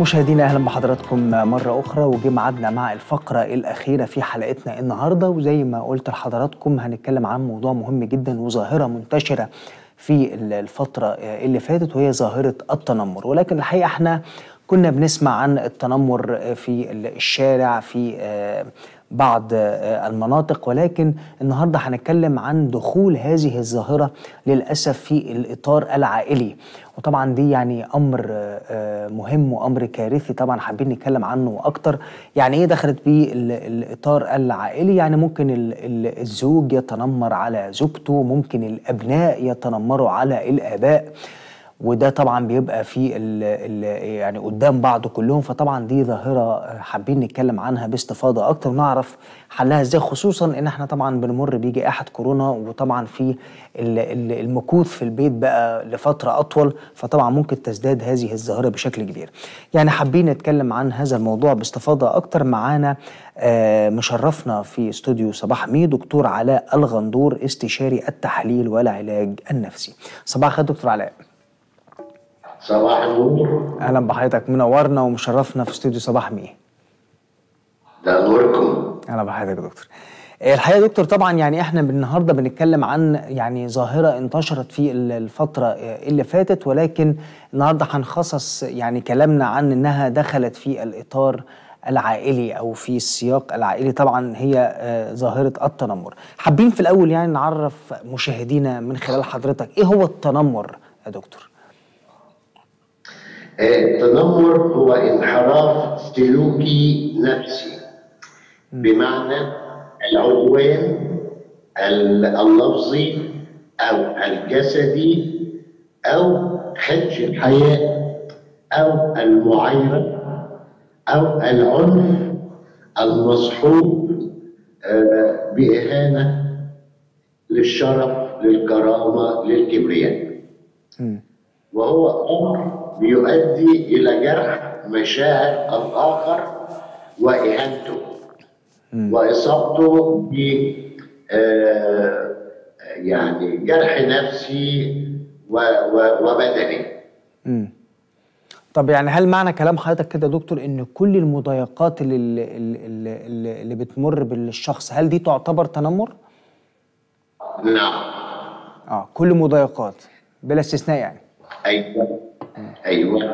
مشاهدينا اهلا بحضراتكم مره اخرى، وجي ميعادنا مع الفقره الاخيره في حلقتنا النهارده. وزي ما قلت لحضراتكم هنتكلم عن موضوع مهم جدا وظاهره منتشره في الفتره اللي فاتت، وهي ظاهره التنمر. ولكن الحقيقه احنا كنا بنسمع عن التنمر في الشارع في بعض المناطق، ولكن النهارده هنتكلم عن دخول هذه الظاهره للاسف في الاطار العائلي. وطبعا دي يعني امر مهم وامر كارثي، طبعا حابين نتكلم عنه اكتر. يعني ايه دخلت بيه الاطار العائلي؟ يعني ممكن الزوج يتنمر على زوجته، ممكن الابناء يتنمروا على الاباء، وده طبعا بيبقى في يعني قدام بعض كلهم. فطبعا دي ظاهره حابين نتكلم عنها باستفاضه اكتر ونعرف حلها ازاي، خصوصا ان احنا طبعا بنمر بجائحه كورونا، وطبعا في المكوث في البيت بقى لفتره اطول، فطبعا ممكن تزداد هذه الظاهره بشكل كبير. يعني حابين نتكلم عن هذا الموضوع باستفاضه اكتر. معانا مشرفنا في استوديو صباح مي دكتور علاء الغندور، استشاري التحليل والعلاج النفسي. صباح الخير دكتور علاء. صباح النور. اهلا بحضرتك، منورنا ومشرفنا في استوديو صباح مي. ده نوركم. اهلا بحضرتك يا دكتور. الحقيقه يا دكتور طبعا يعني احنا النهارده بنتكلم عن يعني ظاهره انتشرت في الفتره اللي فاتت، ولكن النهارده هنخصص يعني كلامنا عن انها دخلت في الاطار العائلي او في السياق العائلي. طبعا هي ظاهره التنمر. حابين في الاول يعني نعرف مشاهدينا من خلال حضرتك ايه هو التنمر يا دكتور؟ التنمر هو انحراف سلوكي نفسي، بمعنى العدوان اللفظي أو الجسدي أو خدش الحياء أو المعايرة أو العنف المصحوب بإهانة للشرف للكرامة للكبرياء، وهو أمر بيؤدي إلى جرح مشاعر الآخر وإهانته وإصابته ب يعني جرح نفسي وبدني. طب يعني هل معنى كلام حضرتك كده يا دكتور إن كل المضايقات اللي بتمر بالشخص هل دي تعتبر تنمر؟ نعم. كل مضايقات بلا استثناء يعني. ايوه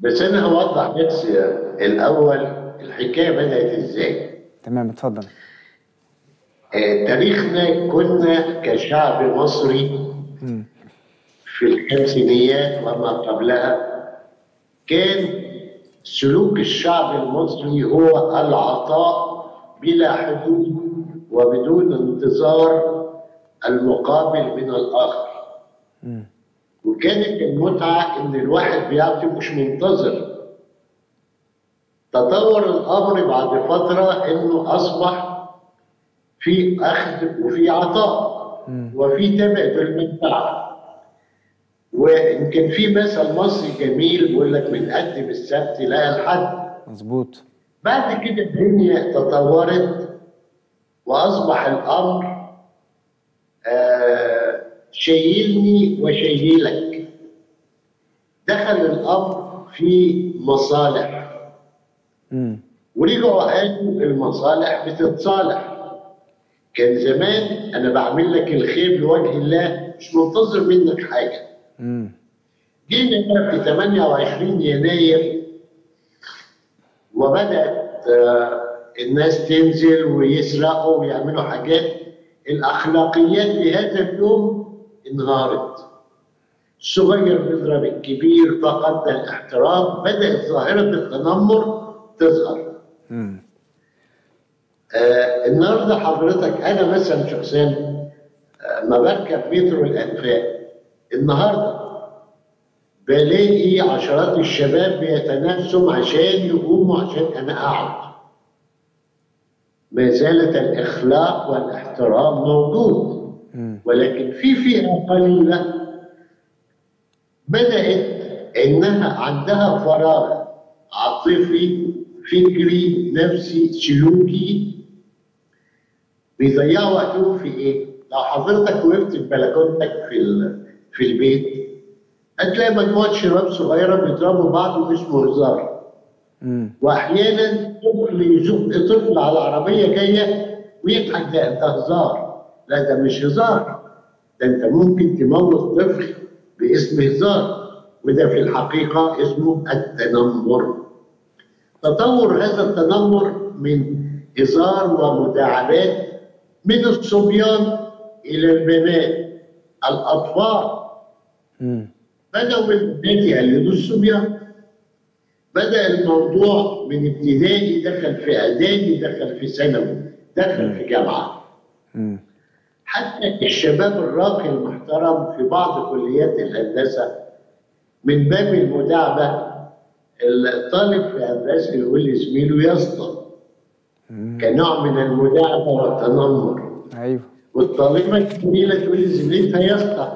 بس انا هوضح بس الاول الحكايه بدات ازاي. تمام اتفضل. تاريخنا كنا كشعب مصري في الخمسينيات وما قبلها كان سلوك الشعب المصري هو العطاء بلا حدود وبدون انتظار المقابل من الاخر. وكانت المتعة إن الواحد بيعطي مش منتظر. تطور الأمر بعد فترة إنه أصبح في أخذ وفي عطاء وفي تبادل ممتعة. وإن كان في مثل مصري جميل بيقول لك من قدم السبت لقى الحد. مظبوط. بعد كده الدنيا تطورت وأصبح الأمر شيلني وشيلك. دخل الامر في مصالح. ورجعوا قالوا المصالح بتتصالح. كان زمان انا بعمل لك الخير لوجه الله مش منتظر منك حاجه. جينا في 28 يناير وبدات الناس تنزل ويسرقوا ويعملوا حاجات. الاخلاقيات لهذا اليوم انهارت. الصغير بيضرب الكبير، فقدنا الاحترام، بدأت ظاهرة التنمر تظهر. النهارده حضرتك أنا مثلا شخصيا ما بركب مترو الأنفاق النهارده بلاقي عشرات الشباب بيتنافسوا عشان يقوموا عشان أنا أقعد. ما زالت الإخلاق والاحترام موجود. ولكن في فئة قليلة بدأت إنها عندها فراغ عاطفي فكري نفسي سلوكي بيضيعوا وقتهم في إيه؟ لو حضرتك وقفت في بلكونتك في البيت هتلاقي مجموعة شباب صغيرة بيضربوا بعض ومش مهزار. واحيانا طفل يشوف طفل على عربيه جايه ويضحك، لا ده هزار، لا ده مش هزار، ده انت ممكن تموت طفل باسم هزار، وده في الحقيقه اسمه التنمر. تطور هذا التنمر من هزار ومداعبات من الصبيان الى البنات، الاطفال بدأوا من ابتدائي، قلدوا الصبيان. بدأ الموضوع من ابتدائي، دخل في اعدادي، دخل في ثانوي، دخل في جامعه. حتى الشباب الراقي المحترم في بعض كليات الهندسه من باب المداعبه، الطالب في هندسه يقول لزميله يا اسطى، كنوع من المداعبه والتنمر. ايوه. والطالبه الجميله تقول لزميلتها يا اسطى،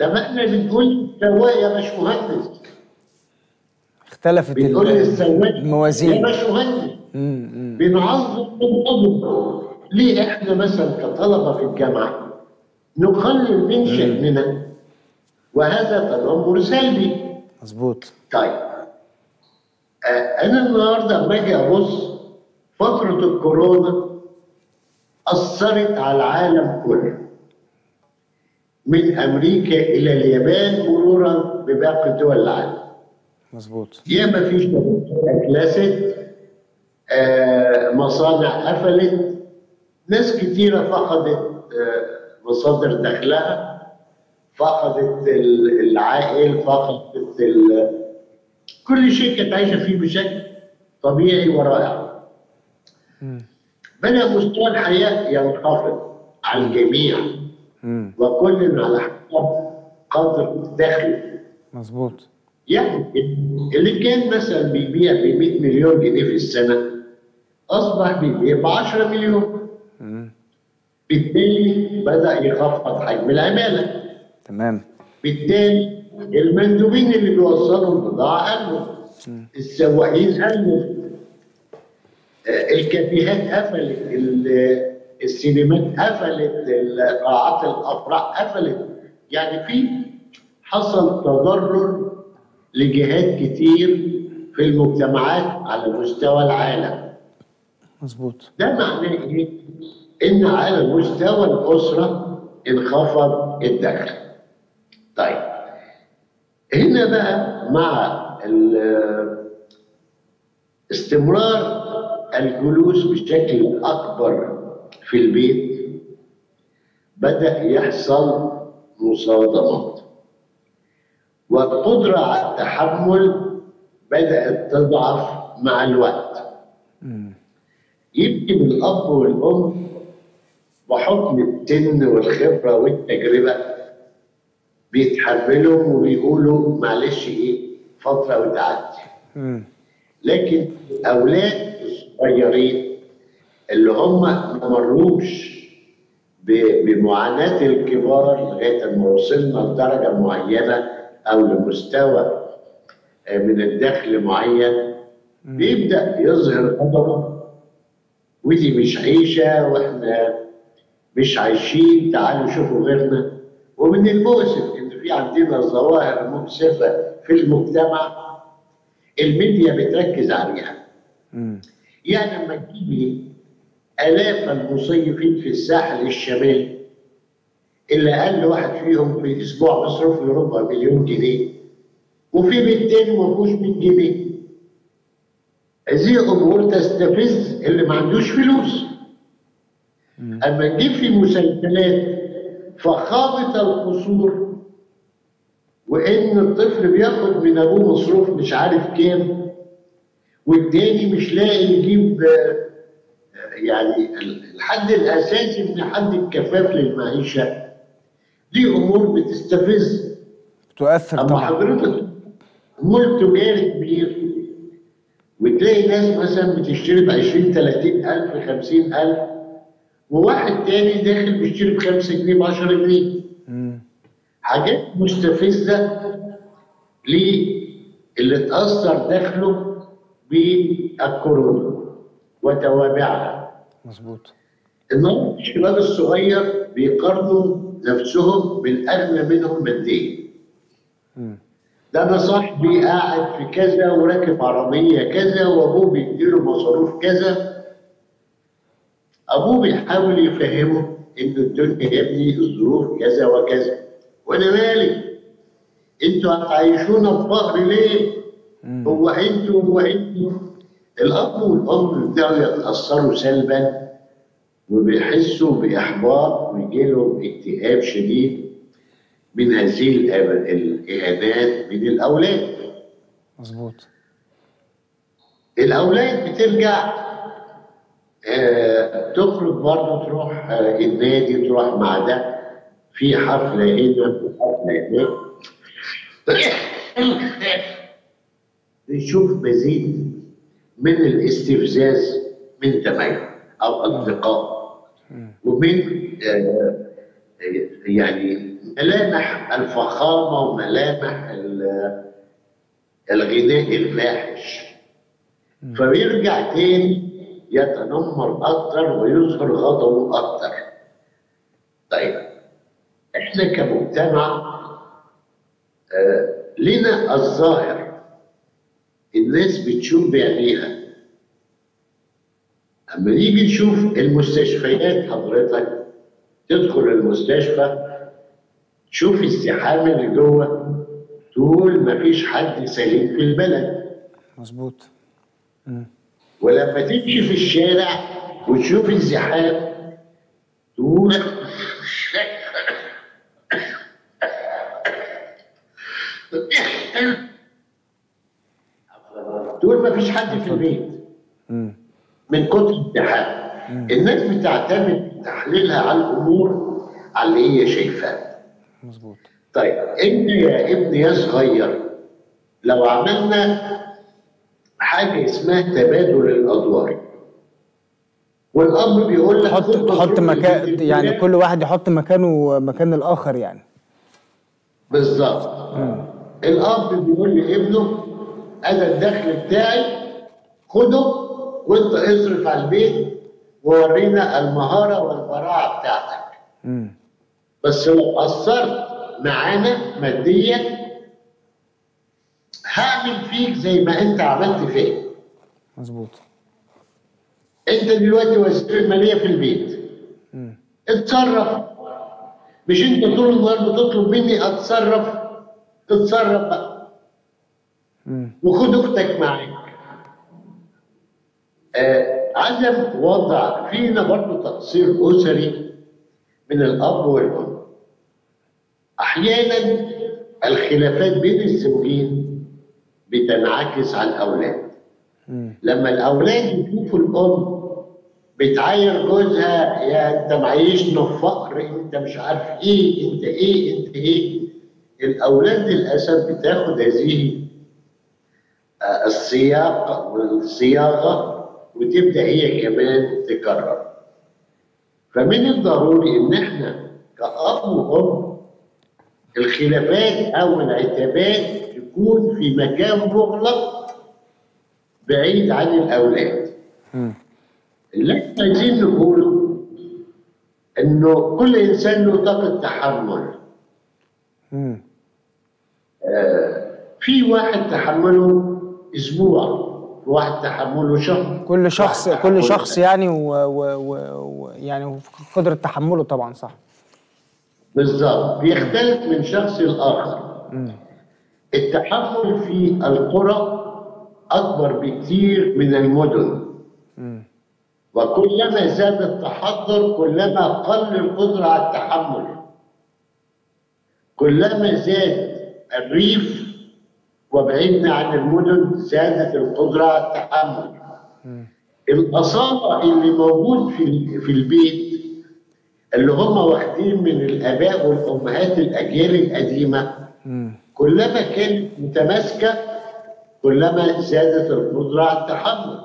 ده ما احنا بنقول سواق يا باشمهندس. اختلفت الموازين يا باشمهندس، بنعظم الأمر. ليه احنا مثلا كطلبه في الجامعه نقلل من شأننا؟ وهذا تنمر سلبي. مظبوط. طيب انا النهارده لما اجي ابص، فترة الكورونا أثرت على العالم كله، من أمريكا إلى اليابان مرورا بباقي دول العالم. مظبوط. ياما في شركات أفلست، مصانع قفلت، ناس كتيرة فقدت مصادر دخلها، فقدت العائل، فقدت كل شيء كانت عايشة فيه بشكل طبيعي ورائع. بدأ مستوى الحياة ينخفض على الجميع، وكل على حسب قدر دخله. مظبوط. يعني اللي كان مثلا بيبيع ب 100 مليون جنيه في السنة أصبح بيبيع ب 10 مليون. بالتالي بدأ يخفض حجم العمالة. تمام. بالتالي المندوبين اللي بيوصلوا البضاعة قلوا، السواقين قلوا، الكافيهات قفلت، السينمات قفلت، قاعات الافراح قفلت. يعني في حصل تضرر لجهات كتير في المجتمعات على مستوى العالم. مظبوط. ده معناه ايه؟ ان على مستوى الاسره انخفض الدخل. طيب هنا بقى مع استمرار الجلوس بشكل أكبر في البيت، بدأ يحصل مصادمات، والقدرة على التحمل بدأت تضعف مع الوقت. يمكن الأب والأم بحكم السن والخبرة والتجربة بيتحملوا وبيقولوا معلش إيه فترة وتعدي. لكن الأولاد الصغيرين اللي هم ما مروش بمعاناة الكبار لغاية ما وصلنا لدرجة معينة أو لمستوى من الدخل معين، بيبدأ يظهر غضبه، ودي مش عيشة، وإحنا مش عايشين، تعالوا شوفوا غيرنا. ومن المؤسف إن في عندنا ظواهر مؤسفة في المجتمع الميديا بتركز عليها. يعني لما تجيبي آلاف المصيفين في الساحل الشمالي اللي أقل واحد فيهم في الأسبوع مصروف له ربع مليون جنيه، وفي بيت تاني ما فيهوش 100 جنيه، هذه أمور تستفز اللي ما عندوش فلوس. أما نجيب في مسلسلات فخامة القصور، وإن الطفل بياخد من أبوه مصروف مش عارف كام، والتاني مش لاقي يجيب يعني الحد الأساسي من حد الكفاف للمعيشة، دي أمور بتستفز، بتؤثر طبعا. أما حضرتك مول تجاري كبير، وتلاقي ناس مثلا بتشتري ب 20 30,000 50,000، وواحد تاني داخل بيشتري ب 5 جنيه ب 10 جنيه. حاجات مستفزة للي اتأثر دخله بالكورونا وتوابعها. مظبوط. النهارده الشباب الصغير بيقارنوا نفسهم بالأغنى منهم ماديا. ده انا صاحبي قاعد في كذا وراكب عربيه كذا وابوه بيديله مصروف كذا. ابوه بيحاول يفهمه ان الدنيا يا ابني الظروف كذا وكذا، وانا مالي؟ انتوا هتعيشونا في فقر ليه؟ هو انتوا الاب والام بتاعه يتاثروا سلبا وبيحسوا باحباط ويجيلهم اكتئاب شديد من هذه الاهانات من الاولاد. مظبوط. الاولاد بترجع تخرج برضه، تروح النادي، تروح مع ده في حفله هنا وحفله هنا. نشوف مزيد من الاستفزاز من زمايله او اصدقائه ومن يعني ملامح الفخامه وملامح الغناء الفاحش، فبيرجع تاني يتنمر اكتر ويظهر غضبه اكتر. طيب احنا كمجتمع لنا الظاهر، الناس بتشوف بعينيها. اما نيجي نشوف المستشفيات، حضرتك تدخل المستشفى تشوف الزحام اللي جوه تقول مفيش حد سليم في البلد. مظبوط. ولما تمشي في الشارع وتشوف الزحام تقول مفيش حد في البيت من كتر الزحام. الناس بتعتمد تحليلها على الامور على اللي هي شايفاها. مظبوط. طيب انت يا ابني يا صغير، لو عملنا حاجه اسمها تبادل الادوار والاب بيقول لك حط مكان، يعني كل واحد يحط مكانه مكان الاخر يعني. بالظبط. الاب بيقول لابنه أنا الدخل بتاعي خده وأنت اصرف على البيت وورينا المهارة والبراعة بتاعتك. بس لو قصرت معانا ماديا هعمل فيك زي ما أنت عملت فيا. مظبوط. أنت دلوقتي وزير المالية في البيت. اتصرف. مش أنت طول النهار بتطلب مني أتصرف، اتصرف بقى. وخد اختك معاك. عدم وضع فينا برضه تقصير اسري من الاب والام. احيانا الخلافات بين الزوجين بتنعكس على الاولاد. لما الاولاد يشوفوا الام بتعاير جوزها، يا انت معيشنا في فقر، انت مش عارف ايه، انت ايه، انت ايه، الاولاد للاسف بتاخد هذه السياق والصياغه وتبدا هي كمان تكرر. فمن الضروري ان احنا كأب وأم الخلافات او العتابات تكون في مكان مغلق بعيد عن الاولاد. اللي احنا عايزين نقوله انه كل انسان له طاقه تحمل. في واحد تحمله اسبوع، واحد تحمله شهر، كل شخص يعني يعني قدره تحمله طبعا. صح. بالظبط. بيختلف من شخص لاخر. التحمل في القرى اكبر بكثير من المدن. وكلما زاد التحضر كلما قل القدره على التحمل. كلما زاد الريف وبعيدنا عن المدن زادت القدره على التحمل. الاصابع اللي موجود في البيت اللي هم واخدين من الاباء والامهات الاجيال القديمه، كلما كانت متماسكه كلما زادت القدره على التحمل.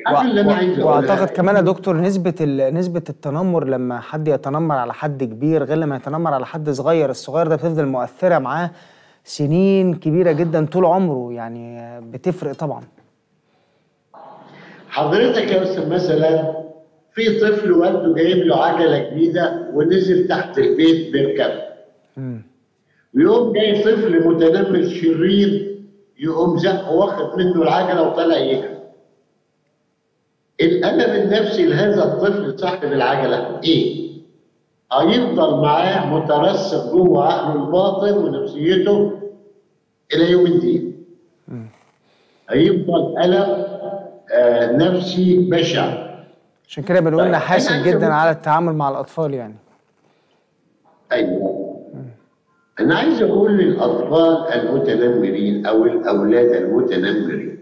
الحاجه اللي انا عايز اقولها، واعتقد كمان يا دكتور نسبه التنمر لما حد يتنمر على حد كبير غير لما يتنمر على حد صغير، الصغير ده بتفضل مؤثره معاه سنين كبيرة جدا طول عمره، يعني بتفرق طبعا. حضرتك يا استاذ مثلا في طفل والده جايب له عجلة جديدة ونزل تحت البيت بيركبها. ويقوم جاي طفل متنمر شرير يقوم زقه واخد منه العجله وطلع يجري. الألم النفسي لهذا الطفل صاحب العجله ايه؟ هيفضل معاه مترسب جوه عقله الباطن ونفسيته الى يوم الدين. هيفضل ألم نفسي بشع. عشان كده بنقول طيب. حاسب جدا على التعامل مع الاطفال يعني. ايوه. أنا عايز أقول للأطفال المتنمرين أو الأولاد المتنمرين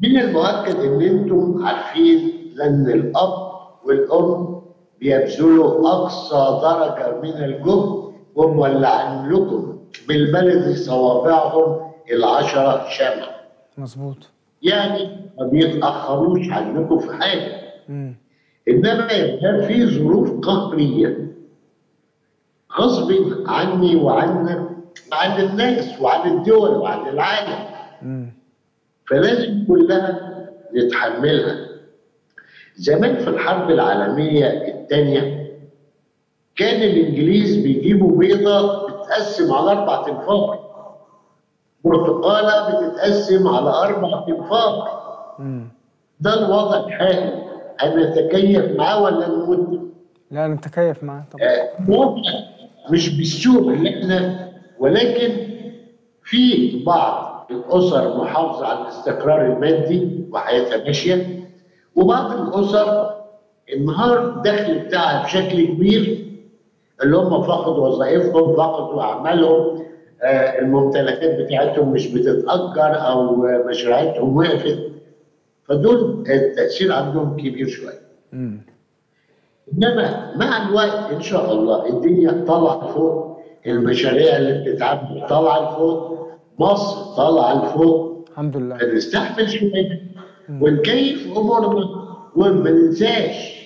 من المؤكد إن أنتم عارفين أن الأب والأم بيبذلوا أقصى درجة من الجهد ومولعين لكم بالبلد صوابعهم العشرة شمع. مظبوط. يعني ما بيتأخروش عنكم في حاجة. إنما كان في ظروف قهرية غصب عني وعنك وعن الناس وعن الدول وعن العالم. فلازم كلها نتحملها. زمان في الحرب العالميه الثانيه كان الانجليز بيجيبوا بيضه بتتقسم على 4 أنفاق. برتقاله بتتقسم على 4 أنفاق. ده الوضع الحالي. انا اتكيف معاه ولا نموت؟ لا نتكيف معاه طبعا. مش بالسوء اللي احنا، ولكن في بعض الاسر محافظه على الاستقرار المادي وحياتها ماشيه، وبعض الاسر النهار الدخل بتاعها بشكل كبير، اللي هم فقدوا وظائفهم، فقدوا اعمالهم، الممتلكات بتاعتهم مش بتتاجر او مشروعاتهم وقفت، فدول التاثير عندهم كبير شويه. إنما مع الوقت إن شاء الله الدنيا طالعة لفوق، المشاريع اللي بتتعمل طالعة لفوق، مصر طالعة لفوق، الحمد لله. فنستحمل شوية ونكيف أمورنا، وما ننساش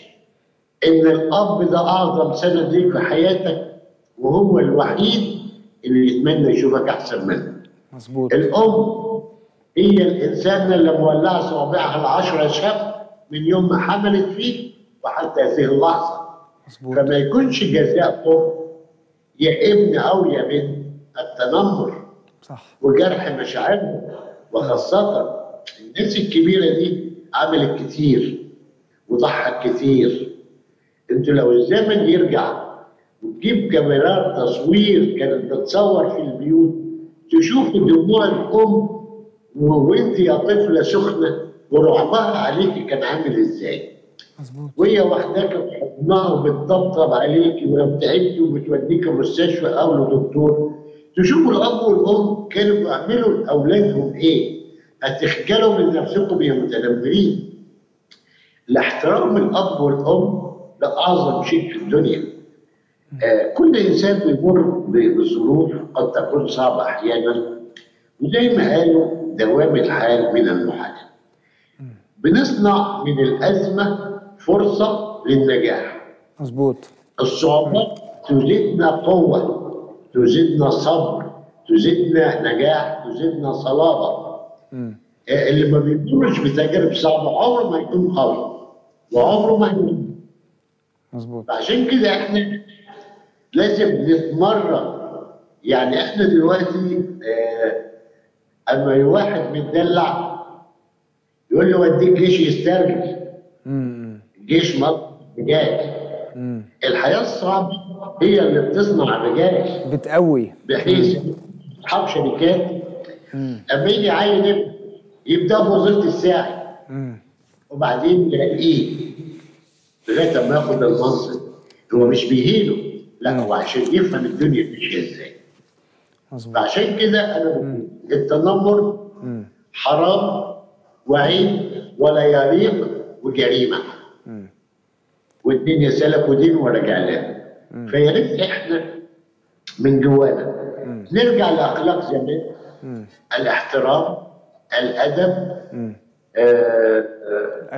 إن الأب ده أعظم سند ليك في حياتك، وهو الوحيد اللي يتمنى يشوفك أحسن منك. مظبوط. الأم هي الإنسانة اللي مولعة صوابعها ال10 شمع من يوم ما حملت فيك وحتى هذه اللحظه. مظبوط. فما يكونش جزاؤه يا ابن او يا بنت التنمر. صح. وجرح مشاعرهم، وخاصه الناس الكبيره دي عملت كتير وضحت كتير. انتوا لو الزمن يرجع وتجيب كاميرات تصوير كانت بتصور في البيوت، تشوف دموع الام وانت يا طفله سخنه ورعبها عليكي كان عامل ازاي. مظبوط. وهي وحدك بحضنها وبتطبطب عليك وبتعبك وبتوديك المستشفى او لدكتور. تشوفوا الاب والام كانوا بيعملوا لاولادهم ايه؟ هتخجلوا من نفسكم يا متنمرين. لاحترام الاب والام ده اعظم شيء في الدنيا. كل انسان بيمر بظروف قد تكون صعبه احيانا، وزي ما قالوا دوام الحال من المحال. بنصنع من الازمه فرصة للنجاح. مظبوط. الصعوبات تزيدنا قوة، تزيدنا صبر، تزيدنا نجاح، تزيدنا صلابة. اللي ما بيمرش بتجارب صعبة عمره ما يكون قوي وعمره ما يكون. مظبوط. عشان كده احنا لازم نتمرن. يعني احنا دلوقتي اما واحد متدلع يقول له وديك ليش يسترجل. جيش مصر رجال. الحياه الصعبه هي اللي بتصنع الرجال، بتقوي، بحيث اصحاب شركات اما يجي عيل يبدا بوظيفه الساعي وبعدين يلاقيه لغايه ما ياخد المنصب. هو مش بيهينه، لا هو عشان يفهم الدنيا ماشيه ازاي. فعشان كده انا بقول التنمر حرام وعيب ولا يليق وجريمه. والدنيا سلك ودين ورجع لها. فيا ريت احنا من جوانا نرجع لاخلاق زمان، الاحترام، الادب،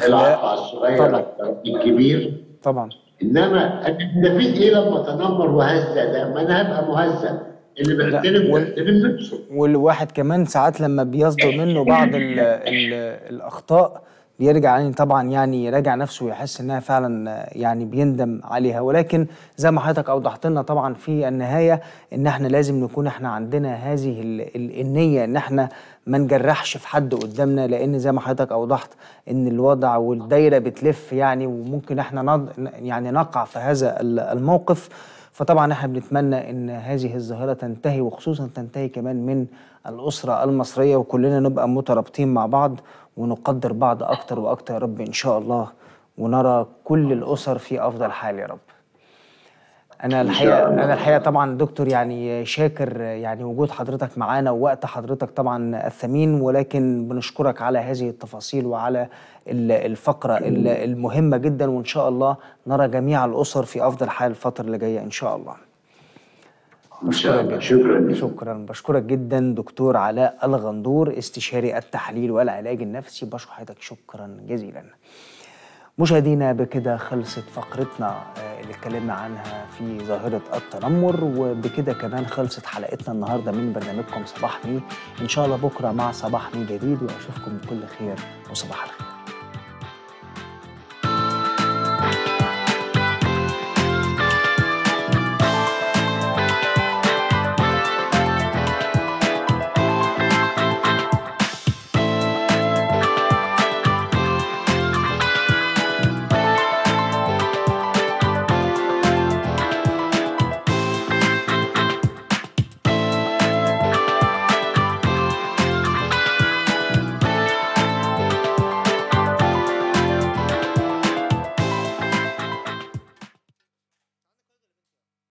العطف على الصغير الكبير. طبعا. انما استفيد ايه لما اتنمر وهزأ؟ ده ما انا هبقى مهزأ. اللي بيحترم نفسه. والواحد كمان ساعات لما بيصدر منه بعض الاخطاء يرجع يعني طبعا يعني يراجع نفسه ويحس انها فعلا يعني بيندم عليها. ولكن زي ما حضرتك اوضحت لنا طبعا في النهايه ان احنا لازم نكون احنا عندنا هذه النيه ان احنا ما نجرحش في حد قدامنا، لان زي ما حضرتك اوضحت ان الوضع والدايره بتلف يعني، وممكن احنا يعني نقع في هذا الموقف. فطبعا احنا بنتمنى ان هذه الظاهره تنتهي، وخصوصا تنتهي كمان من الاسره المصريه، وكلنا نبقى مترابطين مع بعض ونقدر بعض اكتر واكتر يا رب ان شاء الله، ونرى كل الاسر في افضل حال يا رب. انا الحقيقه طبعا دكتور يعني شاكر يعني وجود حضرتك معانا ووقت حضرتك طبعا الثمين، ولكن بنشكرك على هذه التفاصيل وعلى الفقره المهمه جدا، وان شاء الله نرى جميع الاسر في افضل حال الفتره اللي جايه ان شاء الله. شكرا بشكرك جدا دكتور علاء الغندور استشاري التحليل والعلاج النفسي، بشكر حضرتك شكرا جزيلا. مشاهدينا بكده خلصت فقرتنا اللي اتكلمنا عنها في ظاهرة التنمر، وبكده كمان خلصت حلقتنا النهارده من برنامجكم صباح مي. ان شاء الله بكره مع صباح مي جديد، واشوفكم بكل خير وصباح الخير.